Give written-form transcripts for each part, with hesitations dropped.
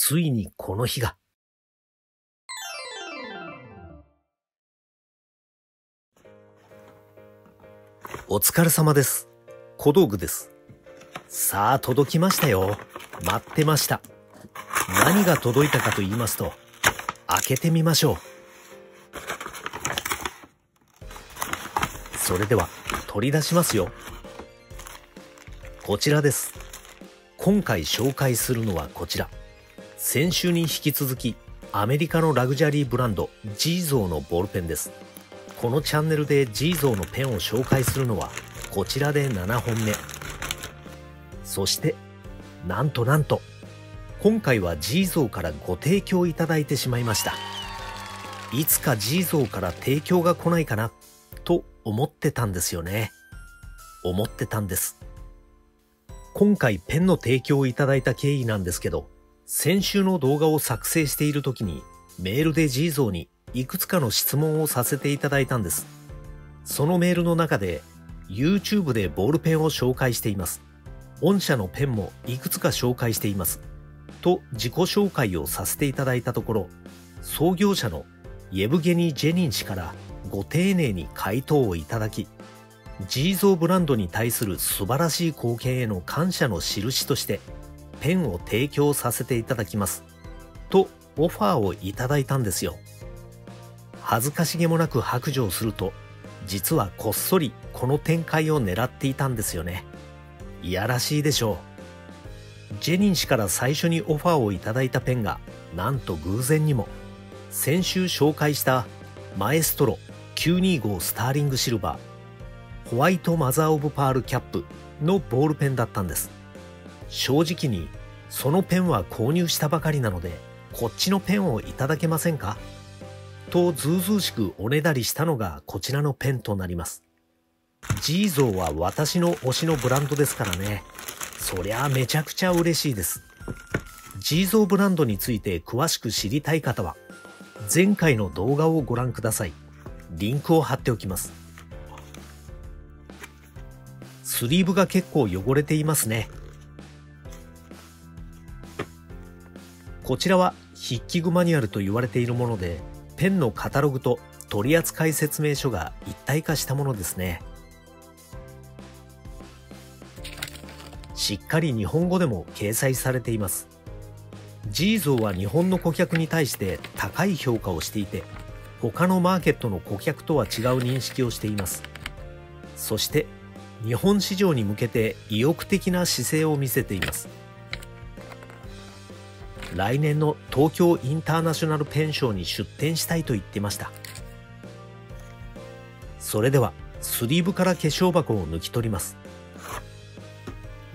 ついにこの日が。お疲れ様です。小道具です。さあ、届きましたよ。待ってました。何が届いたかと言いますと、開けてみましょう。それでは、取り出しますよ。こちらです。今回紹介するのはこちら。先週に引き続き、アメリカのラグジュアリーブランド、XEZOのボールペンです。このチャンネルでXEZOのペンを紹介するのはこちらで7本目。そして、なんとなんと、今回はXEZOからご提供いただいてしまいました。いつかXEZOから提供が来ないかな、と思ってたんですよね。思ってたんです。今回ペンの提供をいただいた経緯なんですけど、先週の動画を作成している時にメールでXEZOにいくつかの質問をさせていただいたんです。そのメールの中で YouTube でボールペンを紹介しています。御社のペンもいくつか紹介しています。と自己紹介をさせていただいたところ、創業者のイェブゲニー・ジェニン氏からご丁寧に回答をいただき、XEZOブランドに対する素晴らしい貢献への感謝の印としてペンを提供させていただきます。とオファーをいただいたんですよ。恥ずかしげもなく白状すると、実はこっそりこの展開を狙っていたんですよね。いやらしいでしょう。ジェニン氏から最初にオファーをいただいたペンが、なんと偶然にも、先週紹介したマエストロ925スターリングシルバー、ホワイトマザーオブパールキャップのボールペンだったんです。正直に、そのペンは購入したばかりなので、こっちのペンをいただけませんかとずうずうしくおねだりしたのがこちらのペンとなります。XEZOは私の推しのブランドですからね。そりゃあめちゃくちゃ嬉しいです。XEZOブランドについて詳しく知りたい方は、前回の動画をご覧ください。リンクを貼っておきます。スリーブが結構汚れていますね。こちらは筆記具マニュアルと言われているもので、ペンのカタログと取扱説明書が一体化したものですね。しっかり日本語でも掲載されています。XEZOは日本の顧客に対して高い評価をしていて、他のマーケットの顧客とは違う認識をしています。そして、日本市場に向けて意欲的な姿勢を見せています。来年の東京インターナショナルペンショーに出展したいと言ってました。それではスリーブから化粧箱を抜き取ります。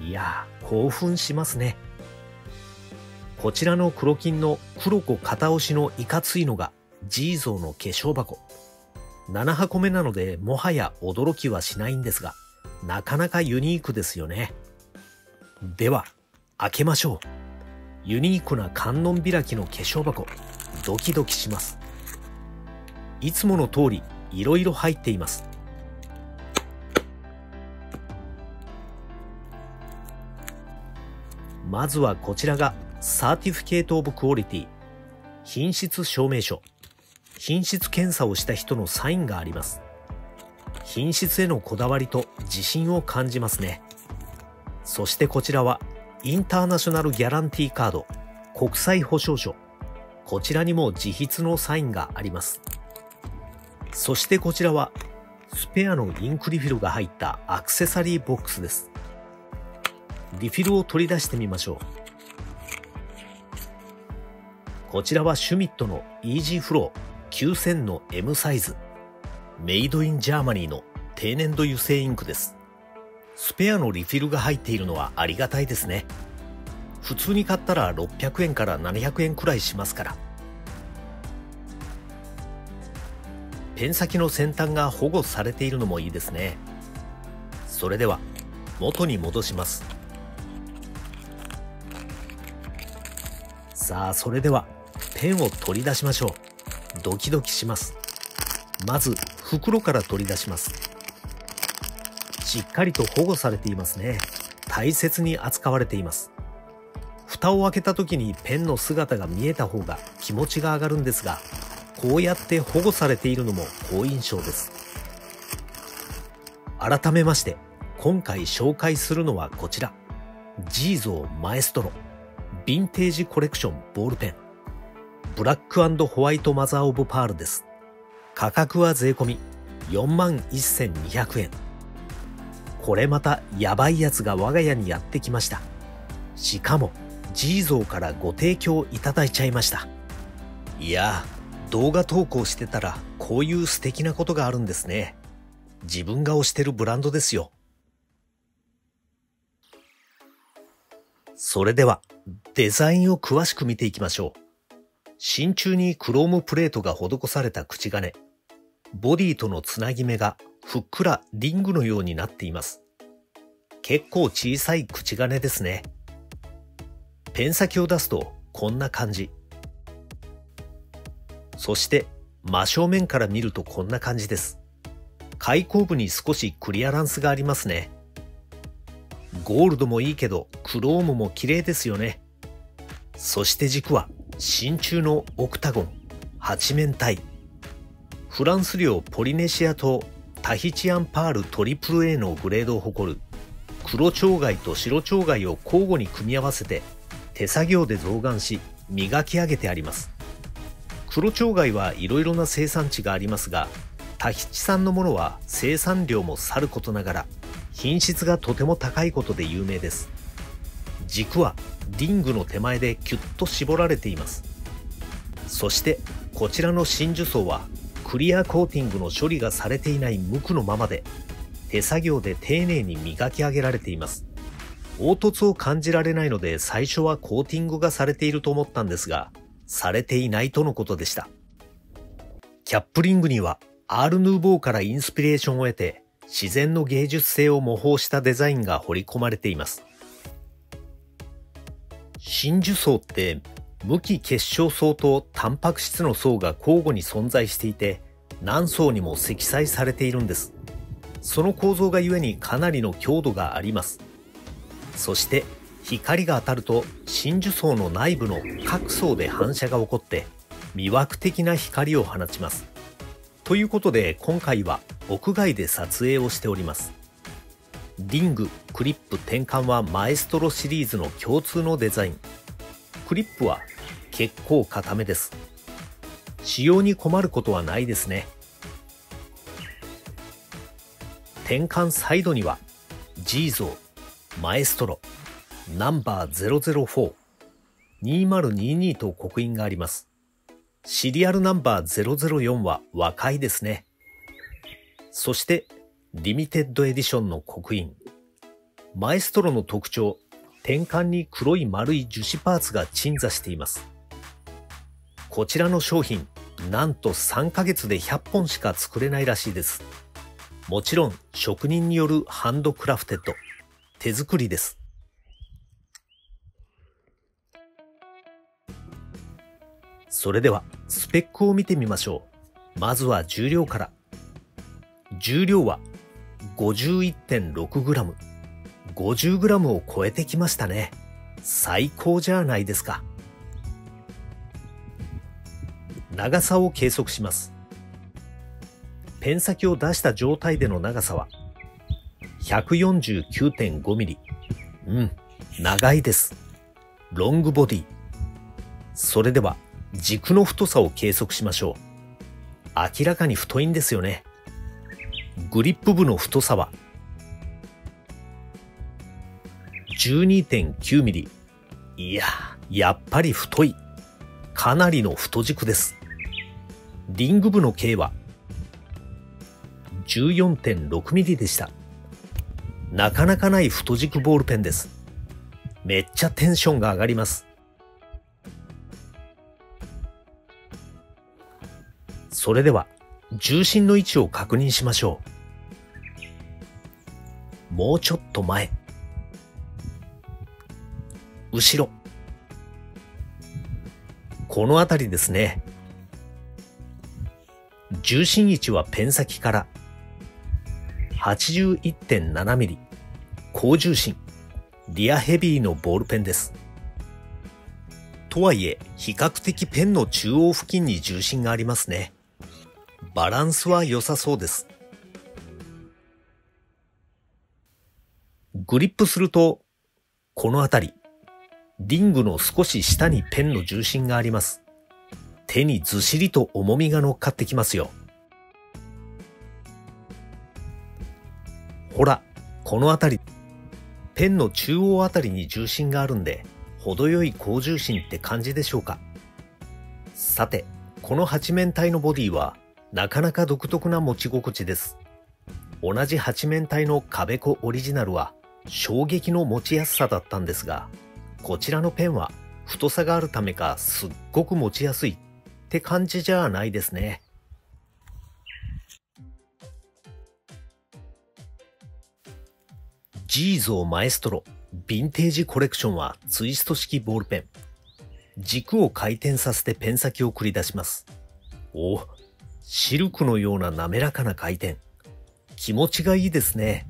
いやー、興奮しますね。こちらの黒金の黒子片押しのいかついのがXEZOの化粧箱。7箱目なのでもはや驚きはしないんですが、なかなかユニークですよね。では、開けましょう。ユニークな観音開きの化粧箱、ドキドキします。いつもの通り、いろいろ入っています。まずはこちらが、サーティフィケート・オブ・クオリティ、品質証明書。品質検査をした人のサインがあります。品質へのこだわりと自信を感じますね。そしてこちらは、インターナショナルギャランティーカード、国際保証書。こちらにも自筆のサインがあります。そしてこちらは、スペアのインクリフィルが入ったアクセサリーボックスです。リフィルを取り出してみましょう。こちらはシュミットのイージーフロー9000の M サイズ。メイドインジャーマニーの低粘土油性インクです。スペアのリフィルが入っているのはありがたいですね。普通に買ったら600円から700円くらいしますから。ペン先の先端が保護されているのもいいですね。それでは、元に戻します。さあ、それでは、ペンを取り出しましょう。ドキドキします。まず、袋から取り出します。しっかりと保護されていますね。大切に扱われています。蓋を開けた時にペンの姿が見えた方が気持ちが上がるんですが、こうやって保護されているのも好印象です。改めまして今回紹介するのはこちら、XEZOマエストロヴィンテージコレクションボールペンブラック&ホワイトマザーオブパールです。価格は税込み41,200円。これまたヤバいやつが我が家にやってきました。しかもXEZOからご提供いただいちゃいました。いやー、動画投稿してたらこういう素敵なことがあるんですね。自分が推してるブランドですよ。それではデザインを詳しく見ていきましょう。真鍮にクロームプレートが施された口金、ボディとのつなぎ目がふっくらリングのようになっています。結構小さい口金ですね。ペン先を出すとこんな感じ。そして真正面から見るとこんな感じです。開口部に少しクリアランスがありますね。ゴールドもいいけどクロームも綺麗ですよね。そして軸は真鍮のオクタゴン8面体、フランス領ポリネシア島タヒチアンパール AAA のグレードを誇る黒蝶貝と白蝶貝を交互に組み合わせて手作業で増顔し磨き上げてあります。黒蝶貝はいろいろな生産地がありますが、タヒチ産のものは生産量もさることながら品質がとても高いことで有名です。軸はリングの手前でキュッと絞られています。そしてこちらの真珠層はクリアコーティングの処理がされていない無垢のままで手作業で丁寧に磨き上げられています。凹凸を感じられないので最初はコーティングがされていると思ったんですが、されていないとのことでした。キャップリングにはアール・ヌーボーからインスピレーションを得て自然の芸術性を模倣したデザインが彫り込まれています。真珠層って無機結晶層とタンパク質の層が交互に存在していて、何層にも積載されているんです。その構造がゆえにかなりの強度があります。そして光が当たると真珠層の内部の各層で反射が起こって魅惑的な光を放ちます。ということで今回は屋外で撮影をしております。リング、クリップ、転換はマエストロシリーズの共通のデザイン。クリップは結構固めです。使用に困ることはないですね。転換サイドにはXEZOマエストロナンバー004202と刻印があります。シリアルナンバー004は和解ですね。そしてリミテッドエディションの刻印。マエストロの特徴、転換に黒い丸い樹脂パーツが鎮座しています。こちらの商品、なんと3ヶ月で100本しか作れないらしいです。もちろん職人によるハンドクラフテッド、手作りです。それではスペックを見てみましょう。まずは重量から。重量は 51.6g、 50g を超えてきましたね。最高じゃないですか。長さを計測します。ペン先を出した状態での長さは 149.5mm。 長いです。ロングボディ。それでは軸の太さを計測しましょう。明らかに太いんですよね。グリップ部の太さは 12.9mm。 いや、やっぱり太い。かなりの太軸です。リング部の径は 14.6mm でした。なかなかない太軸ボールペンです。めっちゃテンションが上がります。それでは重心の位置を確認しましょう。もうちょっと前、後ろ、この辺りですね。重心位置はペン先から81.7mm、高重心、リアヘビーのボールペンです。とはいえ、比較的ペンの中央付近に重心がありますね。バランスは良さそうです。グリップすると、このあたり、リングの少し下にペンの重心があります。手にずしりと重みが乗っかってきますよ。ほら、このあたり、ペンの中央あたりに重心があるんで、程よい高重心って感じでしょうか。さて、この八面体のボディは、なかなか独特な持ち心地です。同じ八面体の壁子オリジナルは、衝撃の持ちやすさだったんですが、こちらのペンは太さがあるためかすっごく持ちやすいって感じじゃないですね。XEZOマエストロヴィンテージコレクションはツイスト式ボールペン。軸を回転させてペン先を繰り出します。お、シルクのような滑らかな回転。気持ちがいいですね。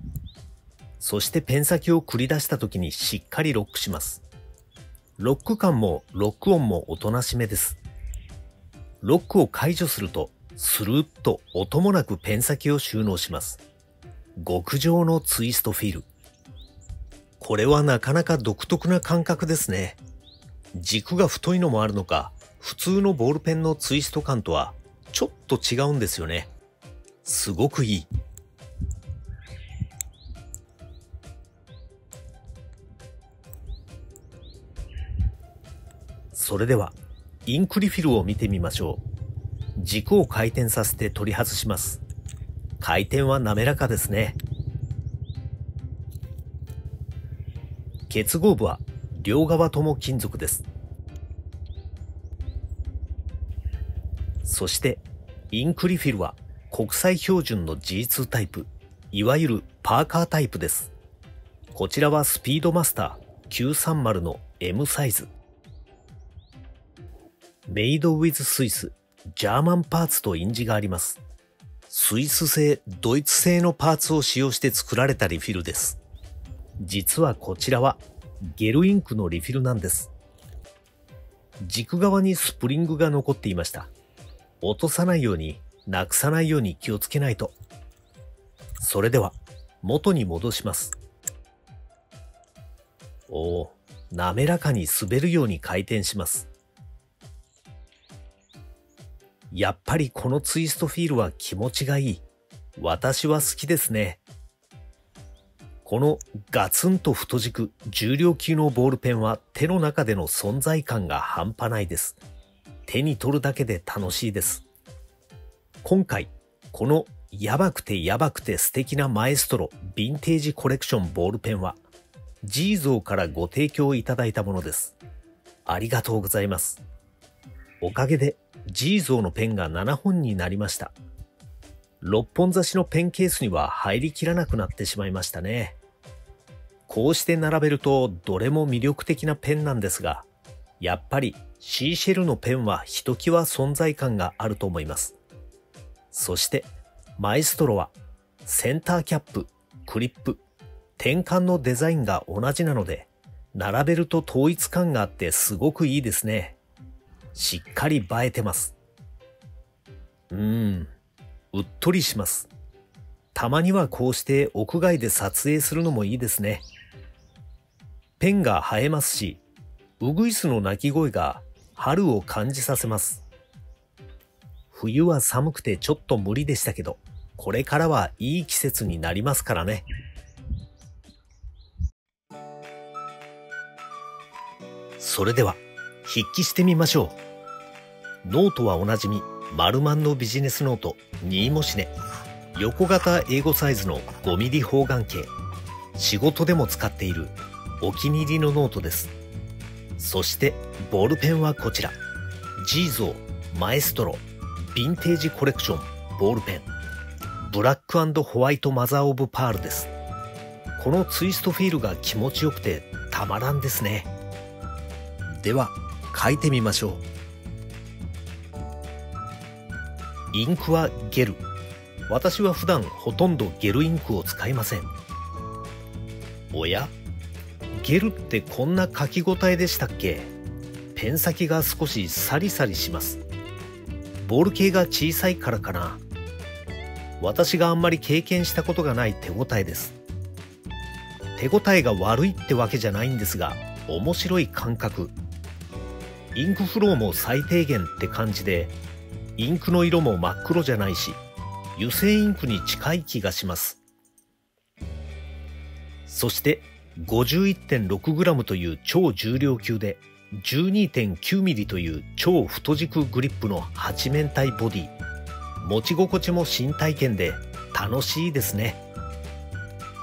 そしてペン先を繰り出した時にしっかりロックします。ロック感もロック音もおとなしめです。ロックを解除すると、スルッと音もなくペン先を収納します。極上のツイストフィール。これはなかなか独特な感覚ですね。軸が太いのもあるのか、普通のボールペンのツイスト感とはちょっと違うんですよね。すごくいい。それでは、インクリフィルを見てみましょう。軸を回転させて取り外します。回転は滑らかですね。結合部は両側とも金属です。そして、インクリフィルは国際標準の G2 タイプ、いわゆるパーカータイプです。こちらはスピードマスター930の M サイズ。メイドウィズスイス、ジャーマンパーツと印字があります。スイス製、ドイツ製のパーツを使用して作られたリフィルです。実はこちらはゲルインクのリフィルなんです。軸側にスプリングが残っていました。落とさないように、なくさないように気をつけないと。それでは、元に戻します。おー、滑らかに滑るように回転します。やっぱりこのツイストフィールは気持ちがいい。私は好きですね。このガツンと太軸、重量級のボールペンは手の中での存在感が半端ないです。手に取るだけで楽しいです。今回、このやばくてやばくて素敵なマエストロヴィンテージコレクションボールペンは、XEZOからご提供いただいたものです。ありがとうございます。おかげで、XEZOのペンが7本になりました。6本差しのペンケースには入りきらなくなってしまいましたね。こうして並べるとどれも魅力的なペンなんですが、やっぱりシーシェルのペンはひときわ存在感があると思います。そして、マエストロはセンターキャップ、クリップ、転換のデザインが同じなので、並べると統一感があってすごくいいですね。しっかり映えてます。うっとりします。たまにはこうして屋外で撮影するのもいいですね。ペンが映えますし、ウグイスの鳴き声が春を感じさせます。冬は寒くてちょっと無理でしたけど、これからはいい季節になりますからね。それでは、筆記してみましょう。ノートはおなじみ、マルマンのビジネスノート2もしね。横型英語サイズの5ミリ方眼形。仕事でも使っているお気に入りのノートです。そして、ボールペンはこちら。XEZOマエストロヴィンテージコレクションボールペン。ブラック&ホワイトマザーオブパールです。このツイストフィールが気持ちよくてたまらんですね。では、書いてみましょう。インクはゲル。私は普段ほとんどゲルインクを使いません。おや？ゲルってこんな書き応えでしたっけ？ペペン先が少しサリサリします。ボール系が小さいからかな。私があんまり経験したことがない手応えです。手応えが悪いってわけじゃないんですが、面白い感覚。インクフローも最低限って感じで、インクの色も真っ黒じゃないし、油性インクに近い気がします。そして、51.6g という超重量級で 12.9mm という超太軸グリップの8面体ボディ。持ち心地も新体験で楽しいですね。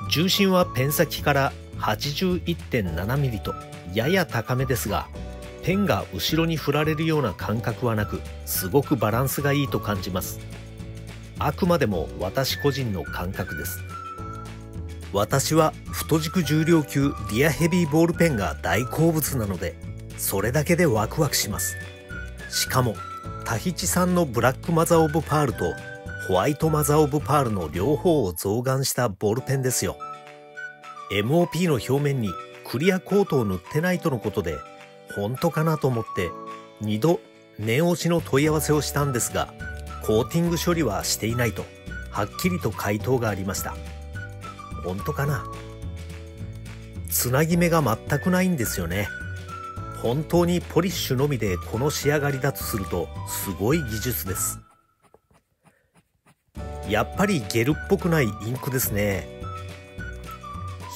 重心はペン先から 81.7mm とやや高めですが、ペンが後ろに振られるような感覚はなく、すごくバランスがいいと感じます。あくまでも私個人の感覚です。私は太軸重量級ディアヘビーボールペンが大好物なので、それだけでワクワクします。しかも、タヒチ産のブラックマザーオブパールとホワイトマザーオブパールの両方を増眼したボールペンですよ。MOP の表面にクリアコートを塗ってないとのことで、本当かなと思って2度念押しの問い合わせをしたんですが、コーティング処理はしていないとはっきりと回答がありました。本当かな。つなぎ目が全くないんですよね。本当にポリッシュのみでこの仕上がりだとすると、すごい技術です。やっぱりゲルっぽくないインクですね。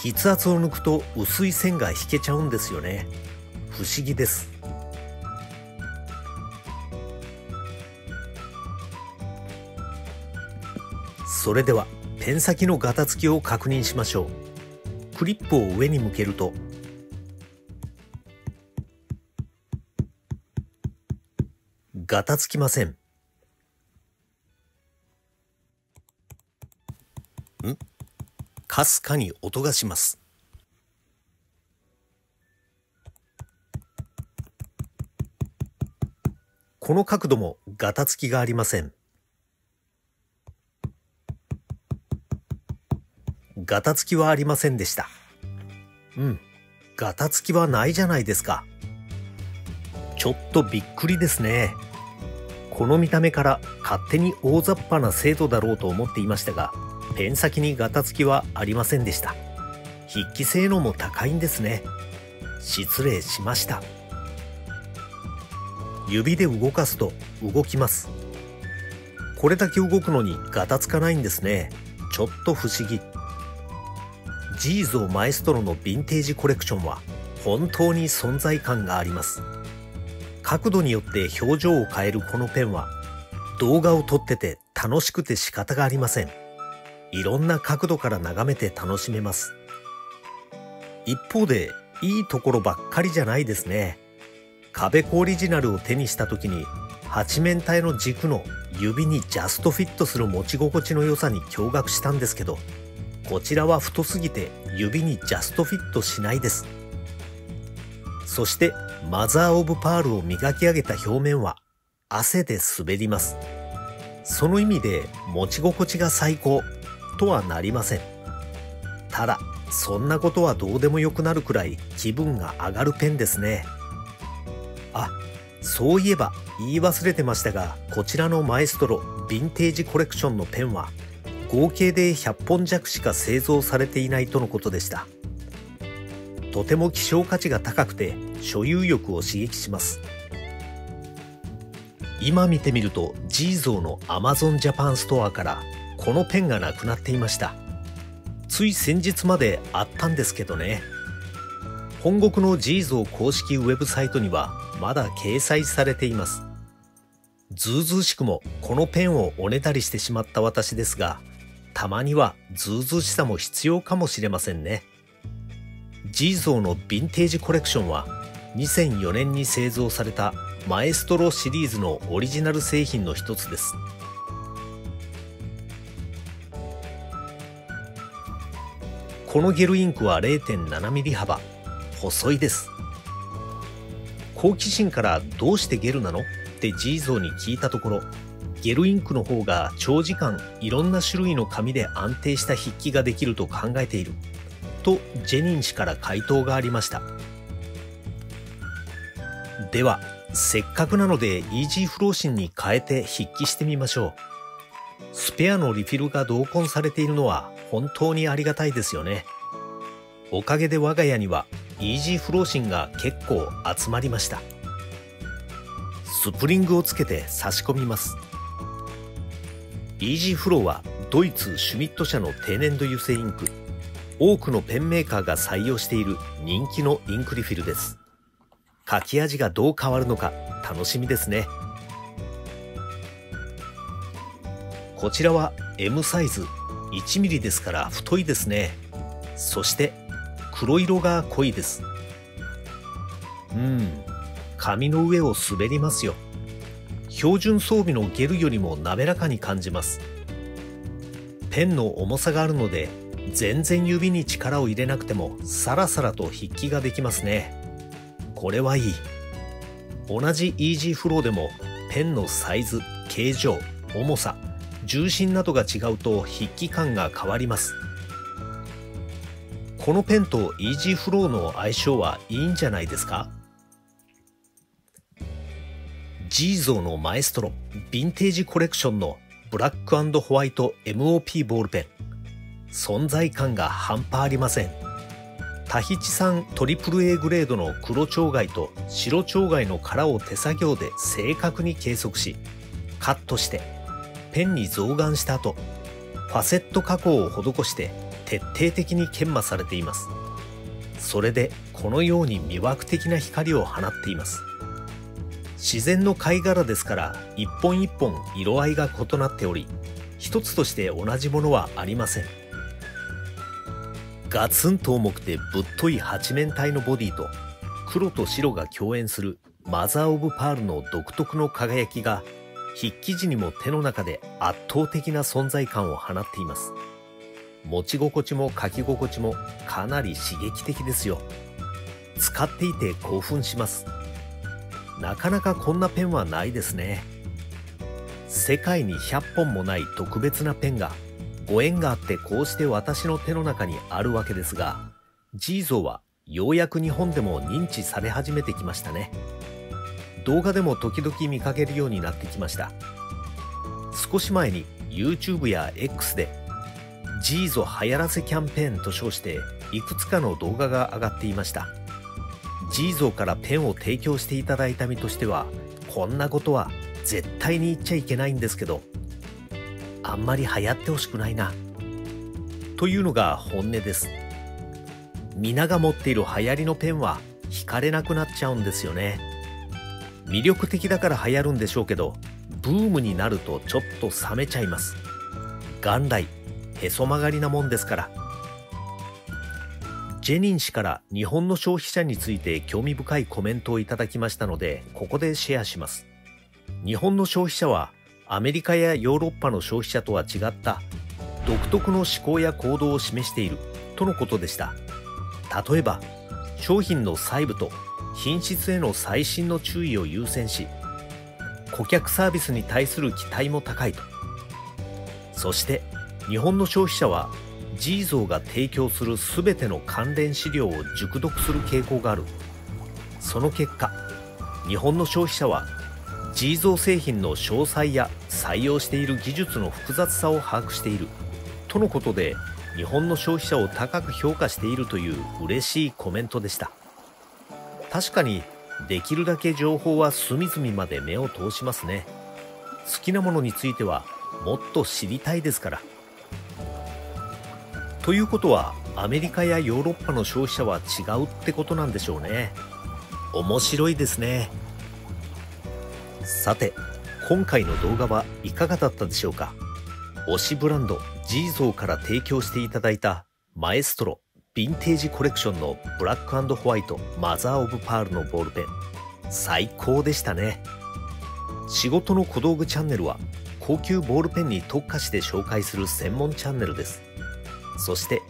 筆圧を抜くと薄い線が引けちゃうんですよね。不思議です。それではペン先のガタつきを確認しましょう。クリップを上に向けると、ガタつきません。かすかに音がします。この角度もガタつきがありません。ガタつきはありませんでした。ガタつきはないじゃないですか。ちょっとびっくりですね。この見た目から勝手に大雑把な精度だろうと思っていましたが、ペン先にガタつきはありませんでした。筆記性能も高いんですね。失礼しました。指で動かすと動きます。これだけ動くのにガタつかないんですね。ちょっと不思議。XEZOマエストロのヴィンテージコレクションは本当に存在感があります。角度によって表情を変えるこのペンは、動画を撮ってて楽しくて仕方がありません。いろんな角度から眺めて楽しめます。一方でいいところばっかりじゃないですね。壁コオリジナルを手にした時に、8面体の軸の指にジャストフィットする持ち心地の良さに驚愕したんですけど、こちらは太すぎて指にジャストフィットしないです。そしてマザーオブパールを磨き上げた表面は汗で滑ります。その意味で持ち心地が最高とはなりません。ただそんなことはどうでもよくなるくらい気分が上がるペンですね。あ、そういえば言い忘れてましたが、こちらのマエストロヴィンテージコレクションのペンは合計で100本弱しか製造されていないとのことでした。とても希少価値が高くて所有欲を刺激します。今見てみると XEZO の Amazon Japan ストアからこのペンがなくなっていました。つい先日まであったんですけどね。本国の XEZO 公式ウェブサイトにはまだ掲載されています。ずうずうしくもこのペンをおねだりしてしまった私ですが、たまにはずうずうしさも必要かもしれませんね。XEZO のヴィンテージコレクションは2004年に製造されたマエストロシリーズのオリジナル製品の一つです。このゲルインクは 0.7mm 幅。細いです。好奇心からどうしてゲルなのってXEZOに聞いたところ、ゲルインクの方が長時間いろんな種類の紙で安定した筆記ができると考えているとジェニン氏から回答がありました。では、せっかくなのでイージーフロー芯に変えて筆記してみましょう。スペアのリフィルが同梱されているのは本当にありがたいですよね。おかげで我が家にはイージーフロー芯が結構集まりました。スプリングをつけて差し込みます。イージーフローはドイツシュミット社の低粘土油性インク。多くのペンメーカーが採用している人気のインクリフィルです。書き味がどう変わるのか楽しみですね。こちらは M サイズ 1mm ですから太いですね。そして黒色が濃いです。紙の上を滑りますよ。標準装備のゲルよりも滑らかに感じます。ペンの重さがあるので全然指に力を入れなくてもサラサラと筆記ができますね。これはいい。同じイージーフローでもペンのサイズ、形状、重さ、重心などが違うと筆記感が変わります。このペンとイージーフローの相性はいいんじゃないですか？XEZOのマエストロヴィンテージコレクションのブラック&ホワイト MOP ボールペン。存在感が半端ありません。タヒチ産 AAA グレードの黒蝶貝と白蝶貝の殻を手作業で正確に計測し、カットしてペンに増眼した後、ファセット加工を施して徹底的に研磨されています。それでこのように魅惑的な光を放っています。自然の貝殻ですから一本一本色合いが異なっており、一つとして同じものはありません。ガツンと重くてぶっとい八面体のボディと黒と白が共演するマザー・オブ・パールの独特の輝きが筆記時にも手の中で圧倒的な存在感を放っています。持ち心地も書き心地もかなり刺激的ですよ。使っていて興奮します。なかなかこんなペンはないですね。世界に100本もない特別なペンがご縁があってこうして私の手の中にあるわけですが、XEZOはようやく日本でも認知され始めてきましたね。動画でも時々見かけるようになってきました。少し前に YouTube や X でXEZO流行らせキャンペーンと称していくつかの動画が上がっていました。XEZOからペンを提供していただいた身としては、こんなことは絶対に言っちゃいけないんですけど、あんまり流行ってほしくないなというのが本音です。皆が持っている流行りのペンは惹かれなくなっちゃうんですよね。魅力的だから流行るんでしょうけど、ブームになるとちょっと冷めちゃいます。元来へそ曲がりなもんですから。ジェニン氏から日本の消費者について興味深いコメントをいただきましたので、ここでシェアします。日本の消費者はアメリカやヨーロッパの消費者とは違った独特の思考や行動を示しているとのことでした。例えば商品の細部と品質への細心の注意を優先し、顧客サービスに対する期待も高いと。そして日本の消費者はXEZOが提供する全ての関連資料を熟読する傾向がある。その結果、日本の消費者はXEZO製品の詳細や採用している技術の複雑さを把握しているとのことで、日本の消費者を高く評価しているという嬉しいコメントでした。確かにできるだけ情報は隅々まで目を通しますね。好きなものについてはもっと知りたいですから。ということはアメリカやヨーロッパの消費者は違うってことなんでしょうね。面白いですね。さて、今回の動画はいかがだったでしょうか。推しブランドXEZOから提供していただいたマエストロヴィンテージコレクションのブラック&ホワイトマザー・オブ・パールのボールペン、最高でしたね。仕事の小道具チャンネルは高級ボールペンに特化して紹介する専門チャンネルです。そして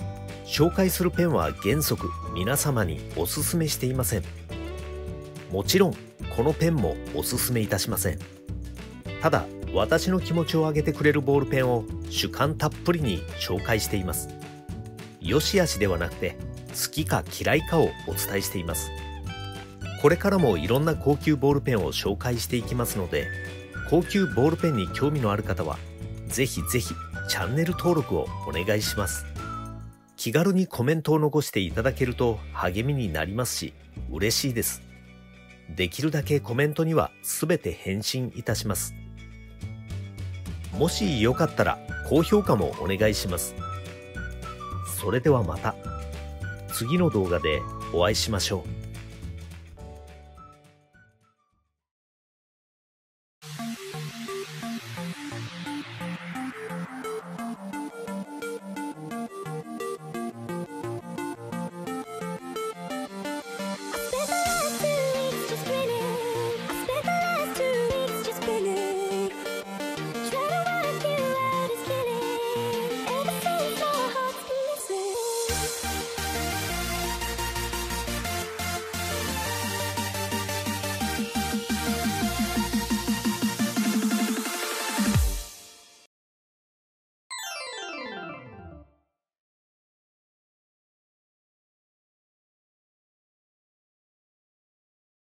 紹介するペンは原則皆様におすすめしていません。もちろんこのペンもおすすめいたしません。ただ私の気持ちを上げてくれるボールペンを主観たっぷりに紹介しています。良し悪しではなくて好きか嫌いかをお伝えしています。これからもいろんな高級ボールペンを紹介していきますので、高級ボールペンに興味のある方はぜひぜひチャンネル登録をお願いします。気軽にコメントを残していただけると励みになりますし、嬉しいです。できるだけコメントには全て返信いたします。もしよかったら高評価もお願いします。それではまた次の動画でお会いしましょう。